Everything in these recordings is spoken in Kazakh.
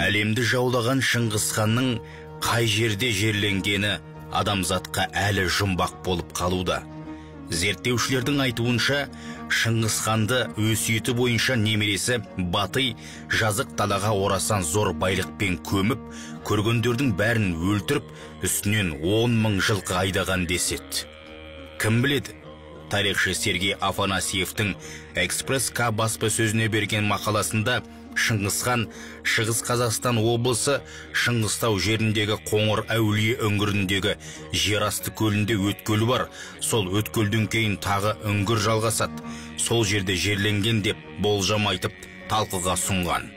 әлемді жаулаған Шыңғысханның қай жерде жерленгені адамзатқа әлі жұмбақ болып қалуда. Зерттеушілердің айтуынша, Шыңғысханды өсиеті бойынша немересі Батый жазық далаға орасан зор байлықпен көміп, көргендердің бәрін өлтіріп, үстінен 10 000 жылқы айдаған деседі. Кім біледі? Тарихшы Сергей Афанасиевтің «Экспресс-К» баспасөзіне берген мақаласында Шыңғысхан Шығыс Қазақстан облысы Шыңғыстау жеріндегі Қоңыр Әулие үңгіріндегі жерасты көлінде өткел бар. Сол өткелден кейін тағы үңгір жалғасады. Сол жерде жерленген деп болжам айтып талқыға сұнған.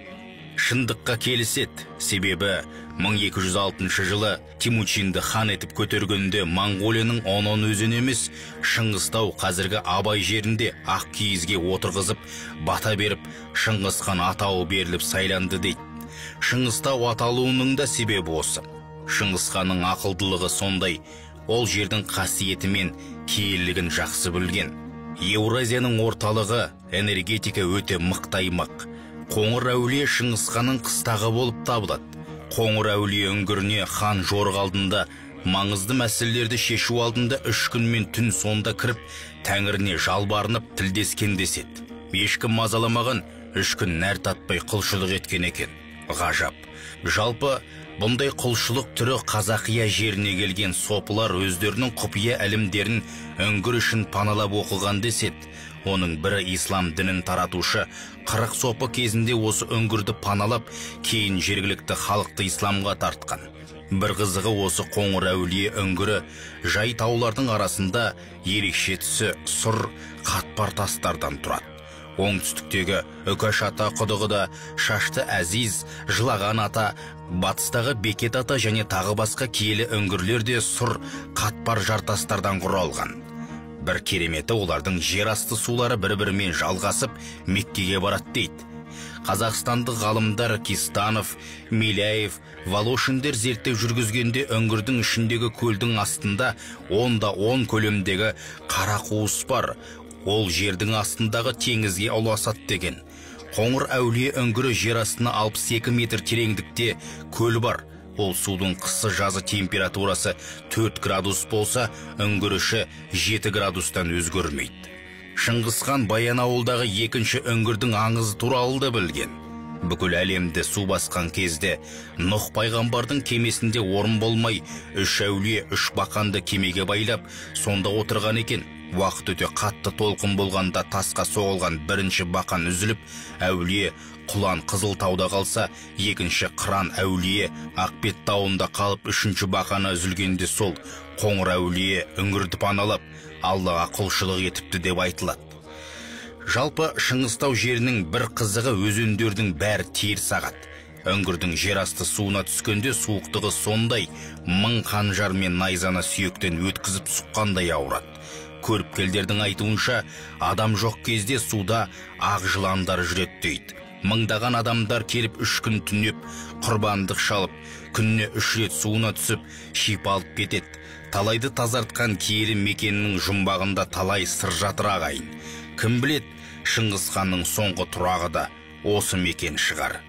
Шындыққа келіседі, себебі 1206 жылы Темучинді хан етіп көтергенде Моңғолияның онын өзін емес, Шыңғыстау қазіргі Абай жерінде ақ киізге отырғызып, бата беріп, Шыңғысхан атауы беріліп сайланды дейді. Шыңғыстау аталуының да себебі осы. Шыңғысханның ақылдылығы сондай, ол жердің қасиетімен киелігін жақсы білген. Еуразияның орталығы энергетика өте мықтаймақ. Қоңыр Әулие Шыңғысханның қыстағы болып табылады. Қоңыр Әулие үңгіріне хан жорық алдында, маңызды мәселелерді шешу алдында 3 күн мен түн сонда кіріп, тәңіріне жалбарынып тілдескен деседі. Ешкім мазаламаған, 3 күн нәр татпай құлшылық еткен екен. Ғажап. Жалпы, бұндай құлшылық түрі Қазақия жеріне келген сопылар өздерінің құпия әлімдерін үңгір үшін паналап оқыған деседі. Оның бірі ислам дінін таратушы 40 сопы кезінде осы үңгірді паналап, кейін жергілікті халықты исламға тартқан. Бір қызығы осы Қоңыр Әулие үңгірі жай таулардың арасында ерекше түсі сұр қатпар тастардан тұрады. Оңтүстіктегі Үкаш ата құдығы да, Шашты Әзиз, Жылаған ата, батыстағы Бекет ата және тағы басқа киелі үңгірлер де сұр қатпар жартастардан құралған. Бір кереметі олардың жерасты сулары бір-бірімен жалғасып, Меккеге барат дейді. Қазақстандық ғалымдар Кистанов, Миляев, Волошиндер зерттеп жүргізгенде үңгірдің ішіндегі көлдің астында 10-10 көлемдегі қара қуыс бар. Ол жердің астындағы теңізге ұласады деген. Қоңыр Әулие үңгірі жер астына 62 метр тереңдікте көл бар. Ол судың қысы жазы температурасы 4 градус болса, үңгіріші 7 градустан өзгермейді. Шыңғысхан Баянауылдағы екінші үңгірдің аңызы туралы да білген. Бүкіл әлемді су басқан кезде Нұх пайғамбардың кемесінде орын болмай, 3 әулие 3 бақанды кемеге байлап, сонда отырған екен. Уақыт өте қатты толқын болғанда тасқа соғылған бірінші бақан үзіліп, әулие Құлан Қызылтауда қалса, екінші Қыран әулие Ақбет тауында қалып, 3-ші бақаны үзілгенде сол Қоңыр Әулие үңгірді паналап, Аллаға құлшылық етіпті деп айтылады. Жалпы Шыңғыстау жерінің бір қызығы өзендердің бәрі тер сағат. Үңгірдің жерасты суына түскенде суықтығы сондай, 1000 қанжар мен найзаны сүйектен өткізіп сұққандай ауырады. Көріпкелдердің айтуынша, адам жоқ кезде суда ақ жыландар жүреді дейді. Мыңдаған адамдар келіп 3 күн түнеп, құрбандық шалып, күніне 3 рет суына түсіп, шипалып кетеді. Талайды тазартқан киелі мекеннің жұмбағында талай сыр жатыр ағайын. Кім білет, Шыңғысханның соңғы тұрағы да осы мекен шығар.